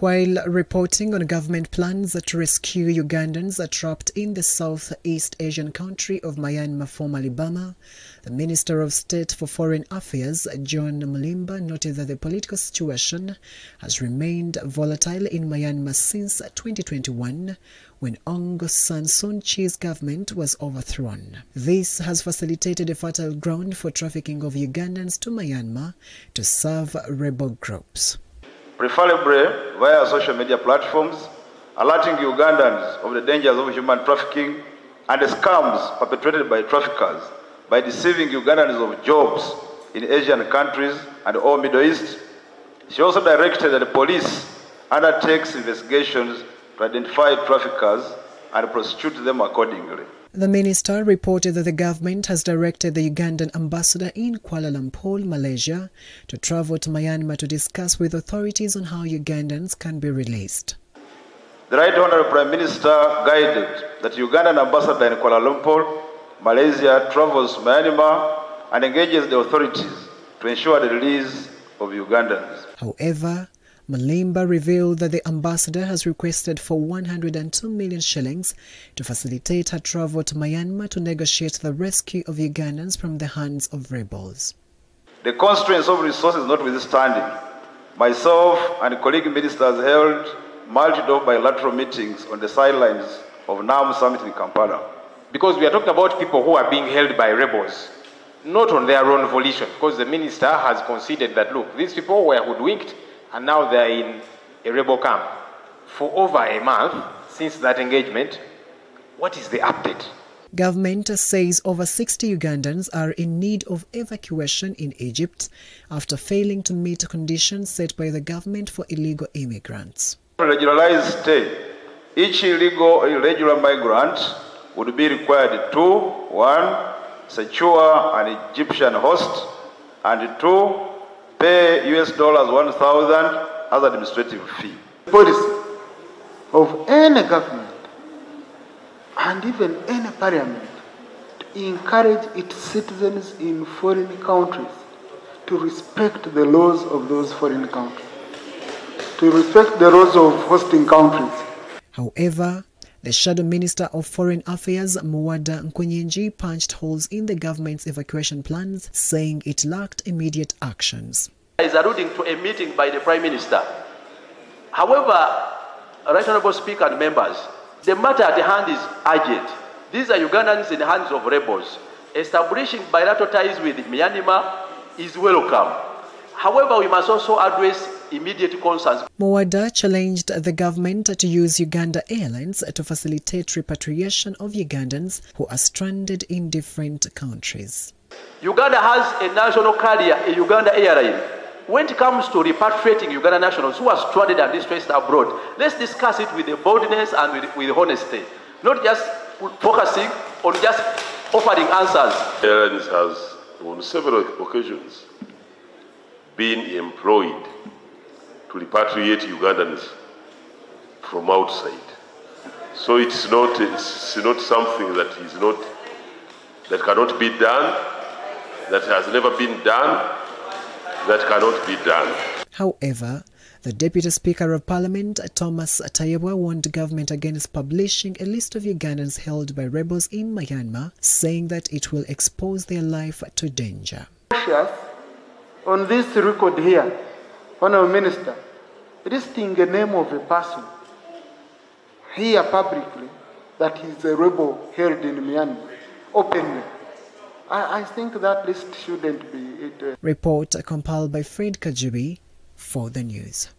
while reporting on government plans to rescue Ugandans trapped in the Southeast Asian country of Myanmar, formerly Burma, the Minister of State for Foreign Affairs, John Mulimba, noted that the political situation has remained volatile in Myanmar since 2021, when Aung San Suu Kyi's government was overthrown. This has facilitated a fertile ground for trafficking of Ugandans to Myanmar to serve rebel groups. Preferably via social media platforms, alerting Ugandans of the dangers of human trafficking and the scams perpetrated by traffickers by deceiving Ugandans of jobs in Asian countries and all Middle East. She also directed that the police undertakes investigations to identify traffickers and prosecute them accordingly. The minister reported that the government has directed the Ugandan ambassador in Kuala Lumpur, Malaysia, to travel to Myanmar to discuss with authorities on how Ugandans can be released. The Right Honourable Prime Minister guided that the Ugandan ambassador in Kuala Lumpur, Malaysia, travels to Myanmar and engages the authorities to ensure the release of Ugandans. However, Mulimba revealed that the ambassador has requested for 102 million shillings to facilitate her travel to Myanmar to negotiate the rescue of Ugandans from the hands of rebels. The constraints of resources notwithstanding, myself and colleague ministers held multiple bilateral meetings on the sidelines of NAM Summit in Kampala. Because we are talking about people who are being held by rebels, not on their own volition, because the minister has conceded that, look, these people were hoodwinked, and now they're in a rebel camp. For over a month since that engagement, what is the update? Government says over 60 Ugandans are in need of evacuation in Egypt after failing to meet conditions set by the government for illegal immigrants. Regularized stay. Each irregular migrant would be required to, one, secure an Egyptian host, and two, pay $1,000 as administrative fee. The policy of any government and even any parliament to encourage its citizens in foreign countries to respect the laws of those foreign countries, to respect the laws of hosting countries. However, the Shadow Minister of Foreign Affairs, Muwada Nkunyingi, punched holes in the government's evacuation plans, saying it lacked immediate actions. Is alluding to a meeting by the Prime Minister. However, Right Honourable Speaker and members, the matter at hand is urgent. These are Ugandans in the hands of rebels. Establishing bilateral ties with Myanmar is welcome. However, we must also address immediate concerns. Muwada challenged the government to use Uganda Airlines to facilitate repatriation of Ugandans who are stranded in different countries. Uganda has a national carrier, a Uganda Airline. When it comes to repatriating Uganda nationals who are stranded and distressed abroad, let's discuss it with the boldness and with honesty, not just focusing on just offering answers. Airlines has, on several occasions, been employed to repatriate Ugandans from outside, so it's not something that cannot be done, that has never been done, that cannot be done. However, the Deputy Speaker of Parliament, Thomas Tayebwe, warned government against publishing a list of Ugandans held by rebels in Myanmar, saying that it will expose their life to danger. On this record here, Honourable Minister, listing the name of a person here publicly that is a rebel held in Myanmar, openly, I think that list shouldn't be it. Report compiled by Fred Kajubi for the news.